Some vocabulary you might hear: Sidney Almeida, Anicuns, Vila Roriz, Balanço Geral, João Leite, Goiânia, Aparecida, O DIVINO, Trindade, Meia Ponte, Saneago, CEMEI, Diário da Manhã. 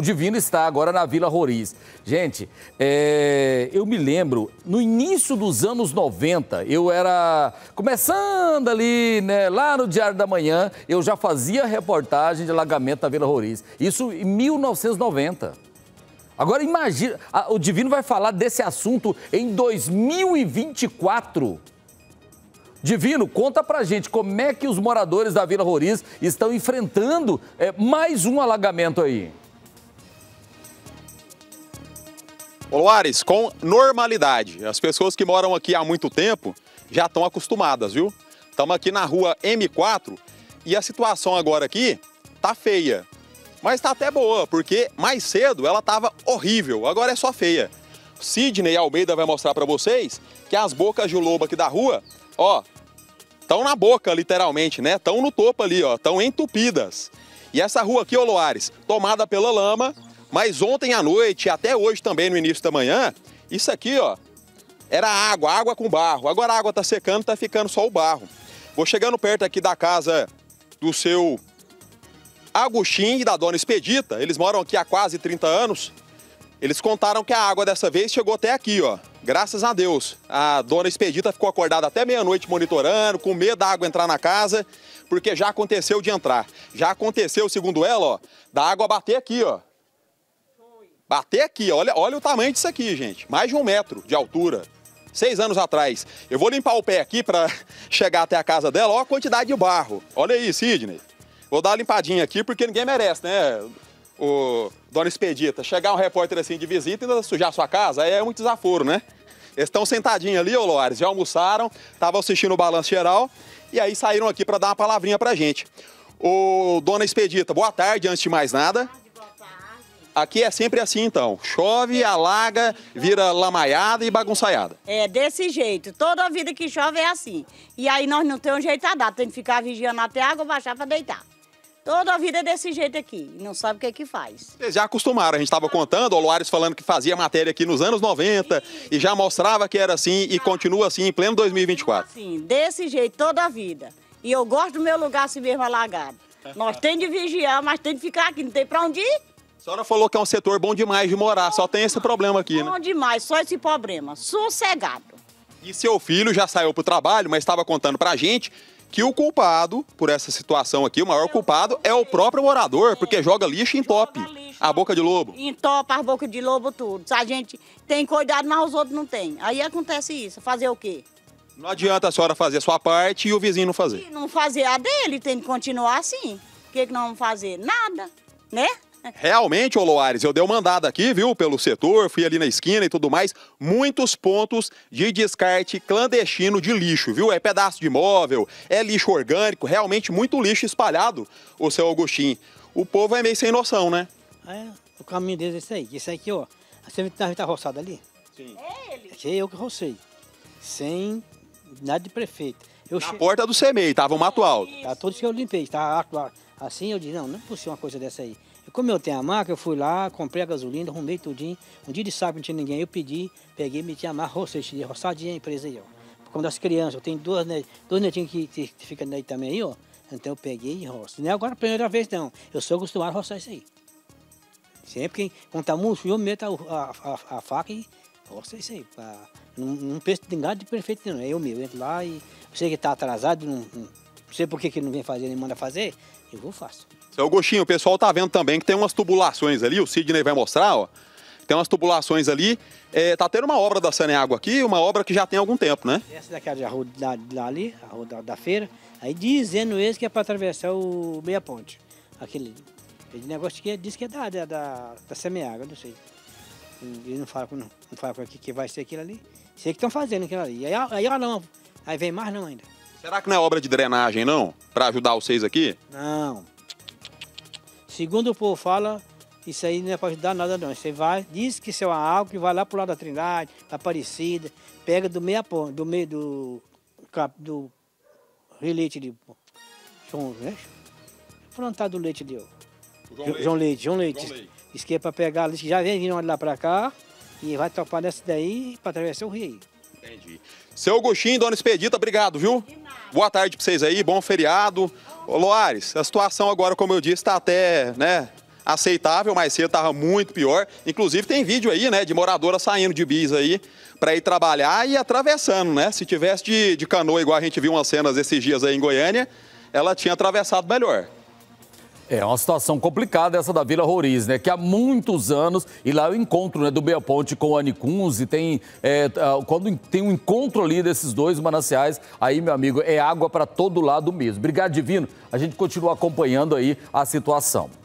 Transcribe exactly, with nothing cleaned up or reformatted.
O Divino está agora na Vila Roriz. Gente, é, eu me lembro, no início dos anos noventa, eu era começando ali, né, lá no Diário da Manhã, eu já fazia reportagem de alagamento da Vila Roriz. Isso em mil novecentos e noventa. Agora imagina, o Divino vai falar desse assunto em dois mil e vinte e quatro. Divino, conta pra gente como é que os moradores da Vila Roriz estão enfrentando é, mais um alagamento aí. Luares, com normalidade. As pessoas que moram aqui há muito tempo já estão acostumadas, viu? Estamos aqui na rua M quatro e a situação agora aqui tá feia. Mas tá até boa, porque mais cedo ela tava horrível, agora é só feia. Sidney Almeida vai mostrar para vocês que as bocas de lobo aqui da rua, ó, estão na boca literalmente, né? Estão no topo ali, ó, estão entupidas. E essa rua aqui, ô Loares, tomada pela lama, mas ontem à noite e até hoje também no início da manhã, isso aqui, ó, era água, água com barro. Agora a água tá secando, tá ficando só o barro. Vou chegando perto aqui da casa do seu Agostinho e da dona Expedita, eles moram aqui há quase trinta anos, eles contaram que a água dessa vez chegou até aqui, ó. Graças a Deus, a dona Expedita ficou acordada até meia-noite monitorando, com medo da água entrar na casa, porque já aconteceu de entrar. Já aconteceu, segundo ela, ó, da água bater aqui, ó. Bater aqui, olha, olha o tamanho disso aqui, gente, mais de um metro de altura. Seis anos atrás. Eu vou limpar o pé aqui para chegar até a casa dela, ó a quantidade de barro. Olha aí, Sidney. Vou dar uma limpadinha aqui, porque ninguém merece, né, o dona Expedita? Chegar um repórter assim de visita e ainda sujar sua casa é um desaforo, né? Eles estão sentadinhos ali, ô Loares, já almoçaram, estavam assistindo o Balanço Geral e aí saíram aqui para dar uma palavrinha pra gente. Ô, dona Expedita, boa tarde, antes de mais nada. Boa tarde, boa tarde. Aqui é sempre assim, então. Chove, alaga, vira lamaiada e bagunçaiada. É, desse jeito. Toda a vida que chove é assim. E aí nós não temos um jeito a dar, tem que ficar vigiando até a água baixar para deitar. Toda a vida é desse jeito aqui, não sabe o que é que faz. Vocês já acostumaram, a gente estava contando, o Loares falando que fazia matéria aqui nos anos noventa e, e já mostrava que era assim e ah, continua assim em pleno dois mil e vinte e quatro. Sim, desse jeito toda a vida. E eu gosto do meu lugar assim mesmo alagado. Nós temos de vigiar, mas tem de ficar aqui, não tem para onde ir. A senhora falou que é um setor bom demais de morar, bom só tem esse problema aqui, bom, né? Bom demais, só esse problema, sossegado. E seu filho já saiu para o trabalho, mas estava contando para a gente que o culpado por essa situação aqui, o maior culpado, é o próprio morador, porque joga lixo e entope a boca de lobo. Entopa a boca de lobo tudo. A gente tem cuidado, mas os outros não tem. Aí acontece isso, fazer o quê? Não adianta a senhora fazer a sua parte e o vizinho não fazer. E não fazer a dele, tem que continuar assim. O que que nós vamos fazer? Nada, né? Realmente, ô Loares, eu dei uma andada aqui, viu, pelo setor, fui ali na esquina e tudo mais, muitos pontos de descarte clandestino de lixo, viu? É pedaço de móvel, é lixo orgânico, realmente muito lixo espalhado, ô seu Agostinho. O povo é meio sem noção, né? É, o caminho deles é esse aí, esse aqui, ó, você vê que tá roçado ali? Sim. É ele? Aqui eu que rocei, sem nada de prefeito. Eu na che... porta do CEMEI, tava um mato alto. Tá, todos que eu limpei, tá assim, eu disse, não, não é possível uma coisa dessa aí. Como eu tenho a marca, eu fui lá, comprei a gasolina, arrumei tudinho. Um dia de sábado não tinha ninguém, eu pedi, peguei, meti a marca, rocei, roçadinha a empresa aí, ó. Por conta das crianças, eu tenho duas, né, duas netinhas que, que ficam aí também aí, ó. Então eu peguei e roço. Não é agora a primeira vez, não. Eu sou acostumado a roçar isso aí. Sempre que, quando tá muito frio, eu meto a, a, a, a faca e roço isso aí. Pra... Não, não penso em nada de perfeito, não. É eu meu, eu entro lá e eu sei que tá atrasado, não, não sei por que que não vem fazer, nem manda fazer, eu vou faço. Seu Agostinho, o pessoal tá vendo também que tem umas tubulações ali, o Sidney vai mostrar, ó. Tem umas tubulações ali. É, tá tendo uma obra da Saneago aqui, uma obra que já tem algum tempo, né? Essa daqui é a rua da, da, ali, a rua da, da feira. Aí dizendo eles que é para atravessar o Meia Ponte. Aquele, aquele negócio que diz que é da, da, da, da Saneago, não sei. Eles não falam, não, não falam aqui que vai ser aquilo ali. Sei que estão fazendo aquilo ali. Aí, aí, ó, não. Aí vem mais não ainda. Será que não é obra de drenagem, não? Para ajudar vocês aqui? Não. Segundo o povo fala, isso aí não é para ajudar nada não. Você vai, diz que isso é uma água que vai lá pro lado da Trindade, da Aparecida, pega do meia ponte, do meio do do rio leite de João, né? Plantado do leite de João Leite, João Leite. Diz que é para pegar ali, já vem vindo lá para cá e vai topar nessa daí para atravessar o rio. Entendi. Seu Agostinho, dona Expedita, obrigado, viu? Boa tarde para vocês aí, bom feriado. Ô Loares, a situação agora, como eu disse, está até, né, aceitável, mas cedo estava muito pior. Inclusive tem vídeo aí, né, de moradora saindo de bis aí para ir trabalhar e atravessando, né? Se tivesse de, de canoa, igual a gente viu umas cenas esses dias aí em Goiânia, ela tinha atravessado melhor. É uma situação complicada essa da Vila Roriz, né? Que há muitos anos, e lá é o encontro, né, do Meia Ponte com o Anicuns, e tem, é, quando tem um encontro ali desses dois mananciais, aí, meu amigo, é água para todo lado mesmo. Obrigado, Divino. A gente continua acompanhando aí a situação.